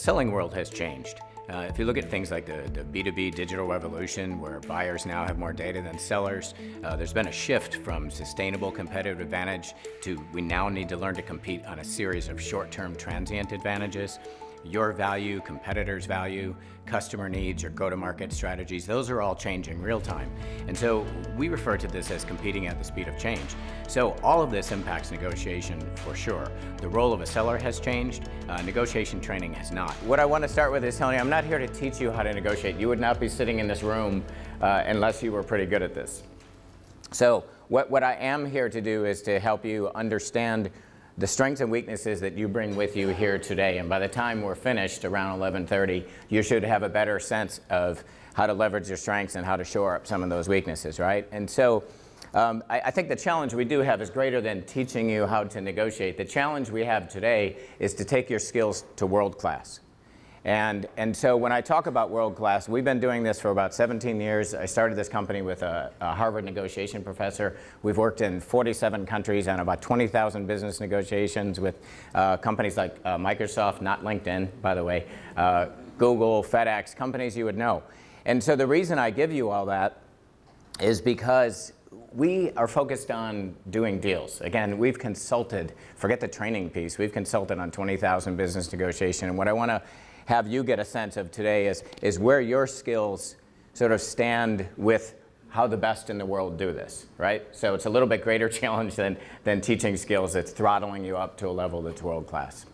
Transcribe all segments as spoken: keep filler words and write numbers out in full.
selling world has changed. Uh, if you look at things like the, the B two B digital revolution, where buyers now have more data than sellers, uh, there's been a shift from sustainable competitive advantage to we now need to learn to compete on a series of short-term transient advantages. Your value, competitors' value, customer needs, your go-to-market strategies, those are all changing real time. And so we refer to this as competing at the speed of change. So all of this impacts negotiation for sure. The role of a seller has changed, uh, negotiation training has not. What I want to start with is telling you, I'm not here to teach you how to negotiate. You would not be sitting in this room uh, unless you were pretty good at this. So what, what I am here to do is to help you understand the strengths and weaknesses that you bring with you here today. And by the time we're finished around eleven thirty, you should have a better sense of how to leverage your strengths and how to shore up some of those weaknesses, right? And so um, I, I think the challenge we do have is greater than teaching you how to negotiate. The challenge we have today is to take your skills to world class. And, and so when I talk about world class, we've been doing this for about seventeen years. I started this company with a, a Harvard negotiation professor. We've worked in forty-seven countries on about twenty thousand business negotiations with uh, companies like uh, Microsoft, not LinkedIn, by the way, uh, Google, FedEx, companies you would know. And so the reason I give you all that is because we are focused on doing deals. Again, we've consulted, forget the training piece, we've consulted on twenty thousand business negotiation. And what I want to have you get a sense of today is, is where your skills sort of stand with how the best in the world do this, right? So it's a little bit greater challenge than, than teaching skills. It's throttling you up to a level that's world class.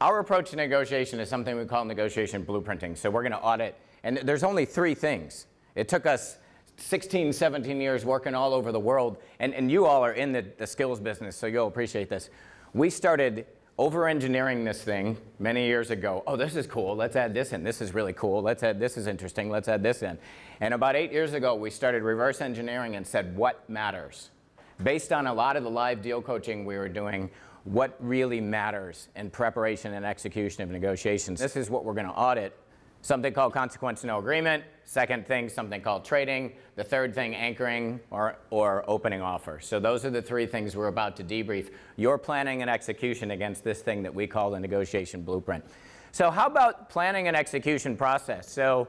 Our approach to negotiation is something we call negotiation blueprinting. So we're going to audit, and there's only three things. It took us sixteen, seventeen years working all over the world, and, and you all are in the, the skills business, so you'll appreciate this. We started over-engineering this thing many years ago. Oh, this is cool, let's add this in. This is really cool, let's add, this is interesting, let's add this in. And about eight years ago, we started reverse engineering and said, what matters? Based on a lot of the live deal coaching we were doing, what really matters in preparation and execution of negotiations? This is what we're gonna audit. Something called consequence no agreement. Second thing, something called trading. The third thing, anchoring or, or opening offer. So those are the three things we're about to debrief. Your planning and execution against this thing that we call the negotiation blueprint. So how about planning and execution process? So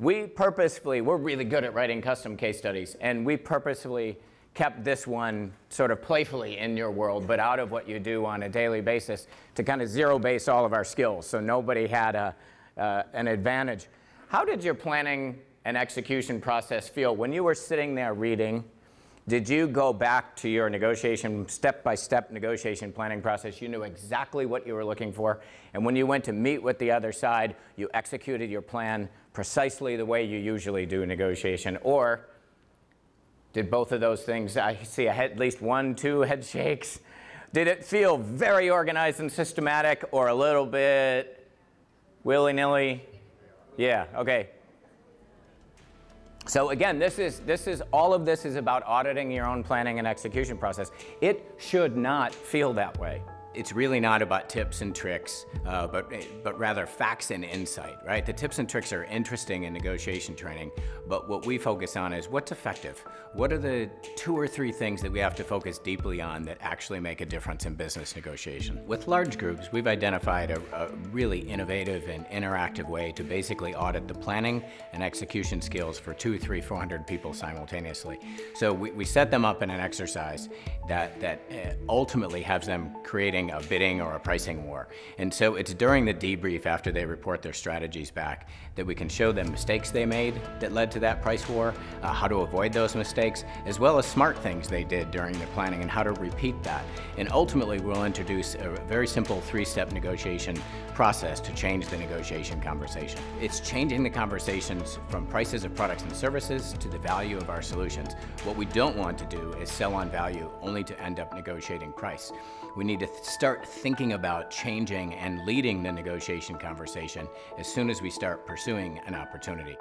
we purposefully, we're really good at writing custom case studies, and we purposefully kept this one sort of playfully in your world, but out of what you do on a daily basis to kind of zero base all of our skills. So nobody had a Uh, an advantage. How did your planning and execution process feel? When you were sitting there reading, did you go back to your negotiation, step-by-step negotiation planning process? You knew exactly what you were looking for. And when you went to meet with the other side, you executed your plan precisely the way you usually do negotiation. Or did both of those things, I see at least one, two head shakes. Did it feel very organized and systematic or a little bit willy-nilly? Yeah, okay. So again, this is, this is, all of this is about auditing your own planning and execution process. It should not feel that way. It's really not about tips and tricks, uh, but, but rather facts and insight, right? The tips and tricks are interesting in negotiation training, but what we focus on is what's effective. What are the two or three things that we have to focus deeply on that actually make a difference in business negotiation? With large groups, we've identified a, a really innovative and interactive way to basically audit the planning and execution skills for two, three, four hundred people simultaneously. So we, we set them up in an exercise that, that uh, ultimately has them creating a bidding or a pricing war. And so it's during the debrief after they report their strategies back that we can show them mistakes they made that led to that price war, uh, how to avoid those mistakes, as well as smart things they did during the planning and how to repeat that. And ultimately we'll introduce a very simple three-step negotiation process to change the negotiation conversation. It's changing the conversations from prices of products and services to the value of our solutions. What we don't want to do is sell on value only to end up negotiating price. We need to start thinking about changing and leading the negotiation conversation as soon as we start pursuing an opportunity.